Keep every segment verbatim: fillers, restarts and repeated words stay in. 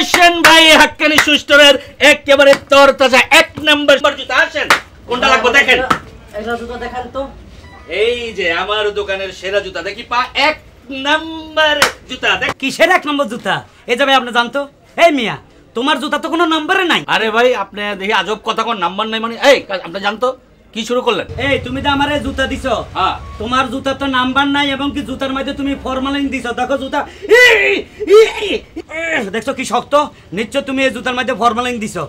আসেন ভাই হাক্কানি সুস্টরের একেবারে তরতাজা এক নাম্বার জুতা আসেন কোনটা লাগবে দেখেন এটা জুতা দেখেন তো এই যে আমার দোকানের সেরা জুতা দেখি পা এক নাম্বার জুতা দেখ কিসের এক নাম্বার জুতা এই যাবে আপনি জানতো এই মিয়া তোমার জুতা তো কোনো নম্বরে নাই আরে ভাই আপনি দেখি আজব কথা কোন নাম্বার নাই মানে এই আপনি জানতো কি শুরু করলেন এই তুমি তো আমারে জুতা দিছো হ্যাঁ তোমার জুতা তো নাম্বার নাই এবং কি জুতার মধ্যে তুমি ফর্মালিন দিছো দেখো জুতা দেখছো কি শক্ত নিশ্চয় তুমি এই জুতার মধ্যে ফর্মালিন দিছো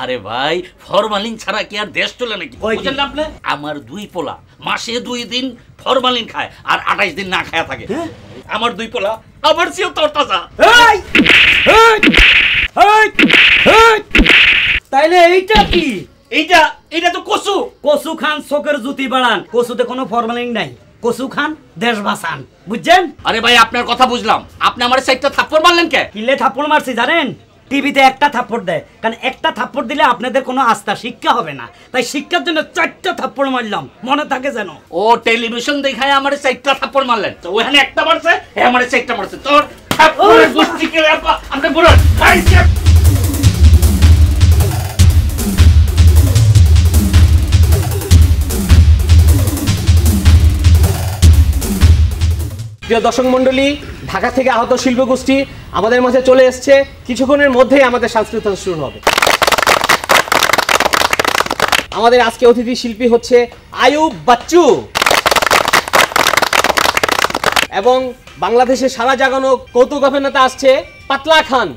আরে ভাই ফর্মালিন ছাড়া কি আর দেশ চলে নাকি বুঝছেন না আপনি আমার দুই পোলা মাসে দুই দিন ফর্মালিন খায় আর আঠাশ দিন না খায় থাকে আমার দুই পোলা আবার সিও তরতাজা এই এই এই তাইলে এইটা কি এইটা এটা তো কসু কসু খান সকের জুতি বাড়ান কসুতে কোনো ফর্মালিন নাই কসু খান দেশ বাঁচান বুঝছেন আরে ভাই আপনার কথা বুঝলাম আপনি আমার সাইডটা থাপ্পড় মারলেন কে কিলে থাপ্পড় মারছি জানেন টিভিতে একটা থাপ্পড় দেয় কারণ একটা থাপ্পড় দিলে আপনাদের কোনো আস্থা শিক্ষা হবে না তাই শিক্ষার জন্য চারটা থাপ্পড় মারলাম মনে থাকে যেন ও টেলিভিশন দেখায় আমার সাইডটা থাপ্পড় মারলেন তো ওখানে একটা মারছে এ আমার সাইডটা মারছে তোর থাপ্পড় গুষ্টি কে আপা আপনি বড় ভাই প্রিয় দর্শক মণ্ডলী ঢাকা থেকে আহত শিল্পগোষ্ঠী আমাদের মাঝে চলে এসছে কিছুক্ষণের মধ্যেই আমাদের সাংস্কৃতিক শুরু হবে আমাদের আজকে অতিথি শিল্পী হচ্ছে আইয়ুব বাচ্চু এবং বাংলাদেশের সারা জাগানো কৌতুক অভিনেতা আসছে পাতলা খান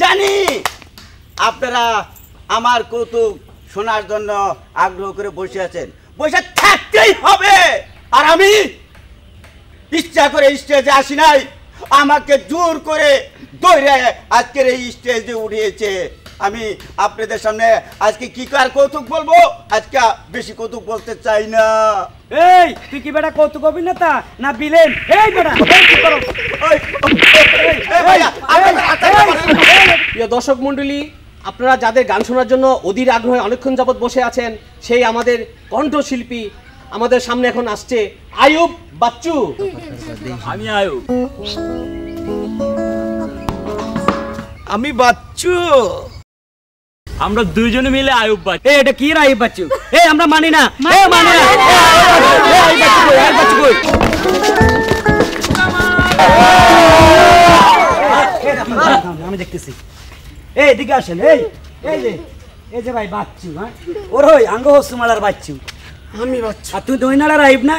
জানি আপনারা আমার কৌতুক শোনার জন্য আগ্রহ করে বসে আছেন বসে থাকতেই হবে আর আমি ইচ্ছা করে স্টেজে আসি নাই আমাকে জোর করে ধরে আজকের এই স্টেজে উঠিয়েছে আমি আপনাদের সামনে আজকে কি কার কৌতুক বলবো আজকে বেশি কৌতুক বলতে চাই না এই তুই কি বেটা কৌতুক অভিনেতা না ভিলেন এই বেটা প্রিয় দর্শক মণ্ডলী আপনারা যাদের গান শোনার জন্য অধীর আগ্রহে অনেকক্ষণ যাবৎ বসে আছেন সেই আমাদের কণ্ঠশিল্পী আমাদের সামনে এখন আসছে আইয়ুব বাচ্চু আমি আইয়ুব আমি বাচ্চু আমরা দুইজনে মিলে আইয়ুব বাচ্চু এই এটা কি আইয়ুব বাচ্চু এই আমরা মানি না এ মানি না আইয়ুব বাচ্চু আইয়ুব বাচ্চু কই আমি দেখতেছি এই দিকে আসেন এই এই যে এই যে ভাই বাচ্চু হ্যাঁ ওর ওই আঙ্গ হসুমালার বাচ্চু আমি বাচ্চু আর তুই দইনালার আইব না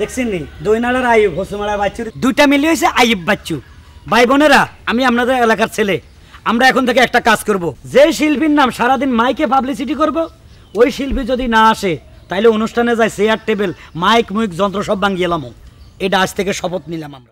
দেখছেন নি দইনালার আইব হসুমালার বাচ্চু দুইটা মিলে হইছে আইব বাচ্চু ভাই বোনেরা আমি আপনাদের এলাকার ছেলে আমরা এখন থেকে একটা কাজ করব যে শিল্পীর নাম সারাদিন মাইকে পাবলিসিটি করব ওই শিল্পী যদি না আসে তাহলে অনুষ্ঠানে যায় চেয়ার টেবিল মাইক মুইক যন্ত্র সব ভাঙিয়ে এলাম এটা আজ থেকে শপথ নিলাম আমরা